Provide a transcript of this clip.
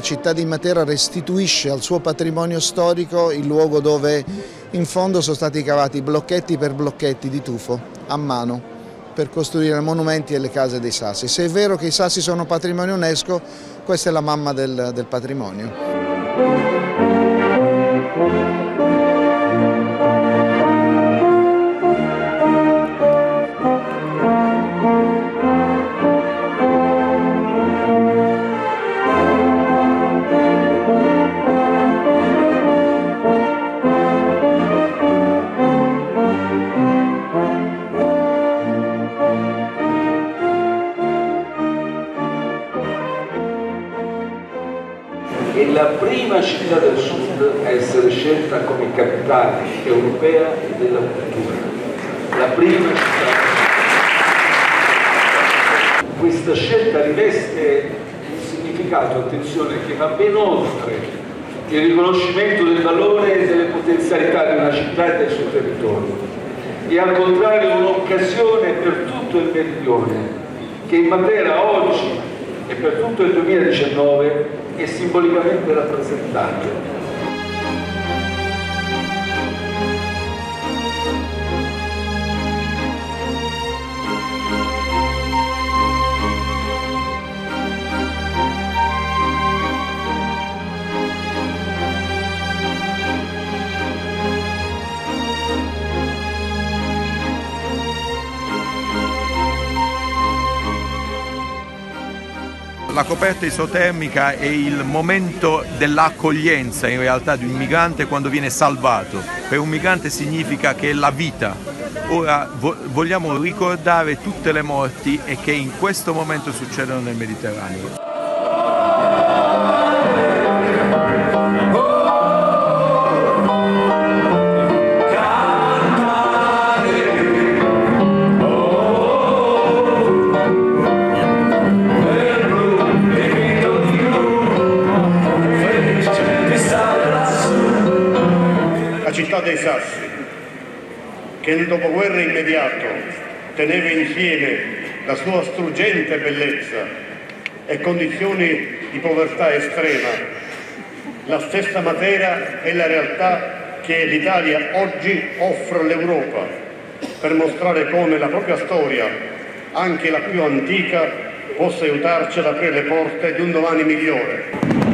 la città di Matera restituisce al suo patrimonio storico il luogo dove in fondo sono stati cavati blocchetti per blocchetti di tufo a mano per costruire monumenti e le case dei Sassi. Se è vero che i Sassi sono patrimonio UNESCO, questa è la mamma del patrimonio. È la prima città del sud a essere scelta come capitale europea della cultura. La prima città. Questa scelta riveste un significato, attenzione, che va ben oltre il riconoscimento del valore e delle potenzialità di una città e del suo territorio. È al contrario un'occasione per tutto il meridione, che in Matera oggi e per tutto il 2019 è simbolicamente rappresentato. La coperta isotermica è il momento dell'accoglienza in realtà di un migrante quando viene salvato. Per un migrante significa che è la vita. Ora vogliamo ricordare tutte le morti e che in questo momento succedono nel Mediterraneo. La città dei Sassi, che nel dopoguerra immediato teneva insieme la sua struggente bellezza e condizioni di povertà estrema, la stessa Matera è la realtà che l'Italia oggi offre all'Europa per mostrare come la propria storia, anche la più antica, possa aiutarci ad aprire le porte di un domani migliore.